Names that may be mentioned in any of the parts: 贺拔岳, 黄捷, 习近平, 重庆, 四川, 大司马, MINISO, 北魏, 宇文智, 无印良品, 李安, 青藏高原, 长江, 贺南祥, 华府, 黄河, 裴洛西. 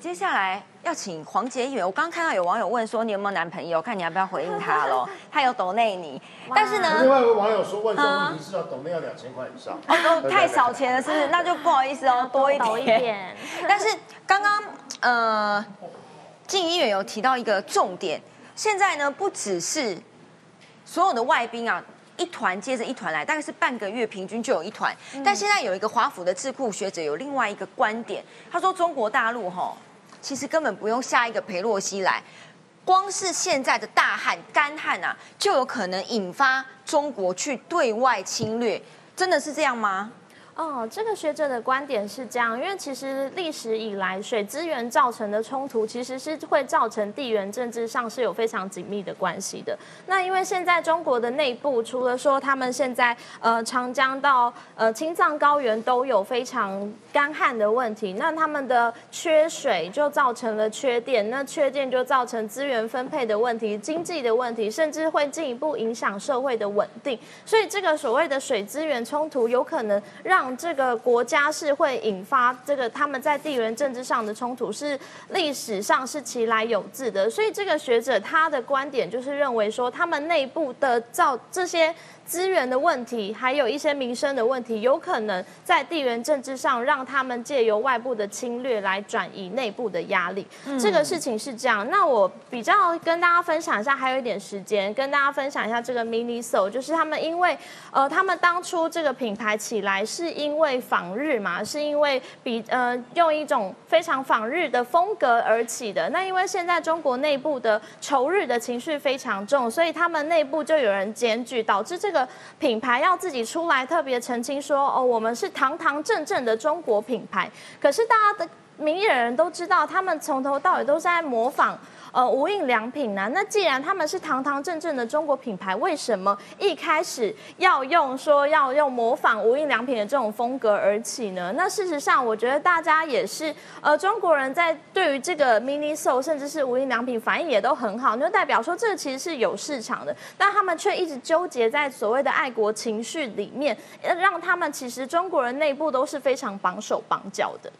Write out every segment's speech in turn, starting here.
接下来要请黄捷议员，我刚看到有网友问说你有没有男朋友，看你要不要回应他喽。他有抖内你，但是呢，另外一位网友说问说问题是要抖内要2000块以上，哦，太少钱了，是不是？那就不好意思哦，多一点。但是刚刚靳议员有提到一个重点，现在呢不只是所有的外宾啊。 一团接着一团来，大概是半个月平均就有一团。但现在有一个华府的智库学者有另外一个观点，他说中国大陆吼，其实根本不用下一个裴洛西来，光是现在的大旱、干旱啊，就有可能引发中国去对外侵略，真的是这样吗？ 哦，这个学者的观点是这样，因为其实历史以来，水资源造成的冲突其实是会造成地缘政治上是有非常紧密的关系的。那因为现在中国的内部，除了说他们现在长江到青藏高原都有非常干旱的问题，那他们的缺水就造成了缺电，那缺电就造成资源分配的问题、经济的问题，甚至会进一步影响社会的稳定。所以这个所谓的水资源冲突，有可能让 这个国家是会引发这个他们在地缘政治上的冲突，是历史上是其来有自的。所以这个学者他的观点就是认为说，他们内部的这些资源的问题，还有一些民生的问题，有可能在地缘政治上让他们借由外部的侵略来转移内部的压力。这个事情是这样。那我比较跟大家分享一下，还有一点时间跟大家分享一下这个 MINISO， 就是他们因为他们当初这个品牌起来是 因为访日嘛，是因为用一种非常访日的风格而起的。那因为现在中国内部的仇日的情绪非常重，所以他们内部就有人检举，导致这个品牌要自己出来特别澄清说：“哦，我们是堂堂正正的中国品牌。”可是大家的明眼人都知道，他们从头到尾都是在模仿 无印良品呢？那既然他们是堂堂正正的中国品牌，为什么一开始要用模仿无印良品的这种风格而起呢？那事实上，我觉得大家也是中国人在对于这个 MINISO 甚至是无印良品反应也都很好，那就代表说这其实是有市场的，但他们却一直纠结在所谓的爱国情绪里面，让他们其实中国人内部都是非常绑手绑脚的。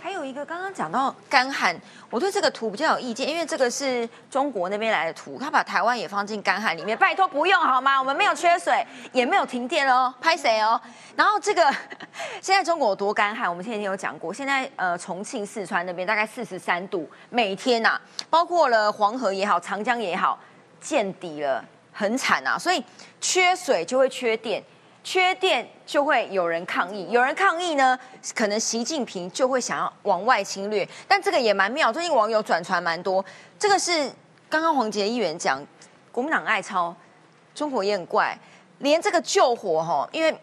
还有一个刚刚讲到干旱，我对这个图比较有意见，因为这个是中国那边来的图，他把台湾也放进干旱里面，拜托不用好吗？我们没有缺水，也没有停电哦，拍谁哦？然后这个现在中国有多干旱，我们前几天有讲过，现在重庆、四川那边大概43度每天呐、啊，包括了黄河也好，长江也好，见底了，很惨啊！所以缺水就会缺电。 缺电就会有人抗议，有人抗议呢，可能习近平就会想要往外侵略。但这个也蛮妙，最近网友转传蛮多。这个是刚刚黄捷议员讲，国民党爱抄，中国也很怪，连这个救火哈，因为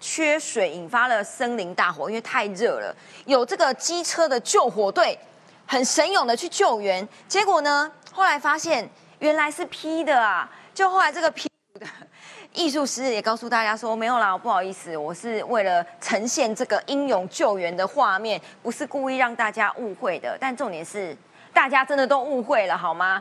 缺水引发了森林大火，因为太热了，有这个机车的救火队很神勇的去救援，结果呢，后来发现原来是 P 的啊，就后来这个 P 的。 艺术师也告诉大家说，没有啦，不好意思，我是为了呈现这个英勇救援的画面，不是故意让大家误会的。但重点是，大家真的都误会了，好吗？